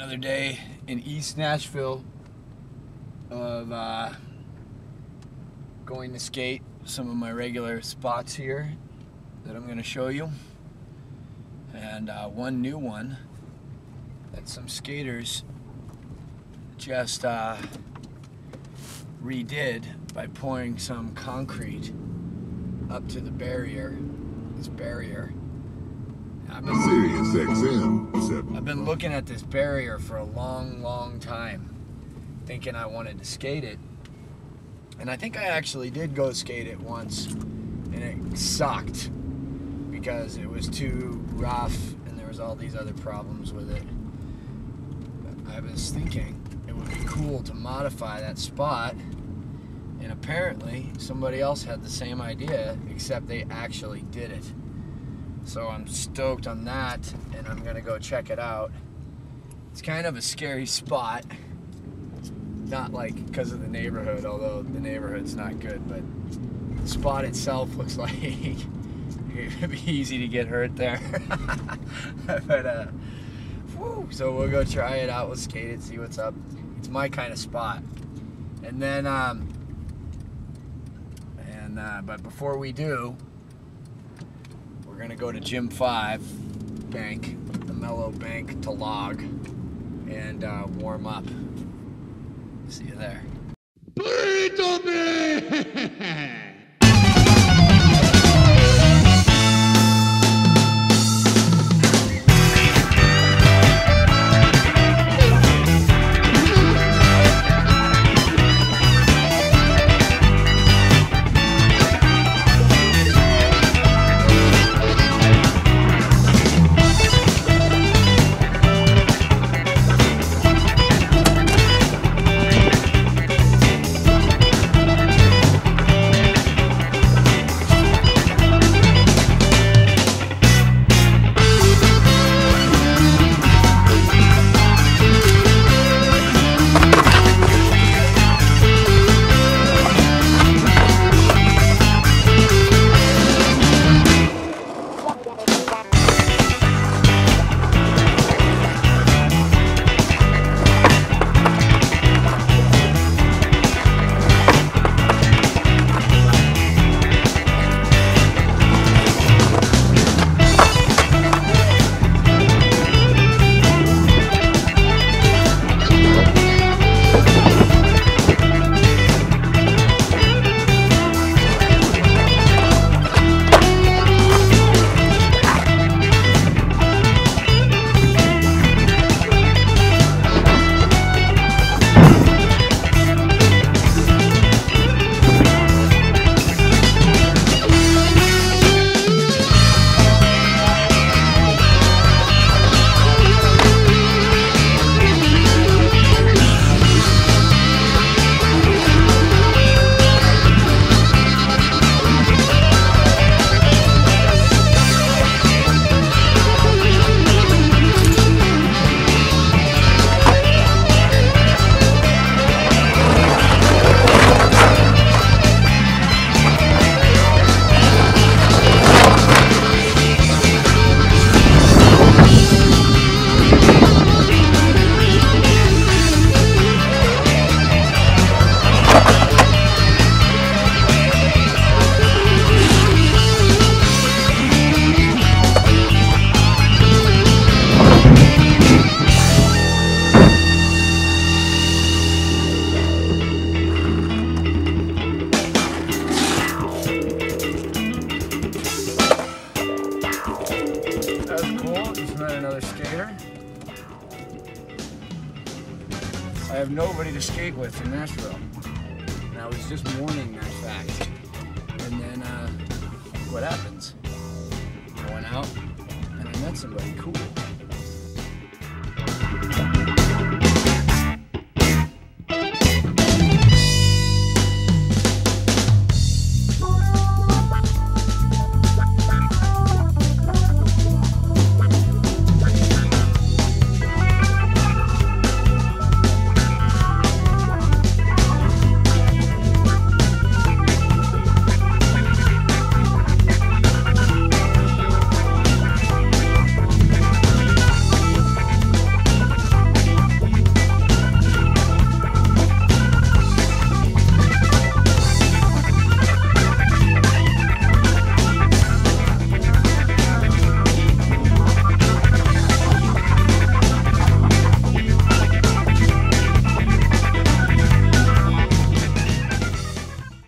Another day in East Nashville of going to skate some of my regular spots here that I'm going to show you, and one new one that some skaters just redid by pouring some concrete up to the barrier, this barrier. I've been looking at this barrier for a long time, thinking I wanted to skate it. And I think I actually did go skate it once, and it sucked because it was too rough and there was all these other problems with it. But I was thinking it would be cool to modify that spot, and apparently somebody else had the same idea, except they actually did it. So I'm stoked on that, and I'm gonna go check it out. It's kind of a scary spot, not like because of the neighborhood, although the neighborhood's not good, but the spot itself looks like it'd be easy to get hurt there. But so we'll go try it out, we'll skate it, see what's up. It's my kind of spot. And then, but before we do, we're gonna go to Gym 5 Bank, the Mellow Bank, to log and warm up. See you there. Burrito Man! I have nobody to skate with in Nashville, and I was just mourning that fact. And then, what happens? I went out, and I met somebody cool.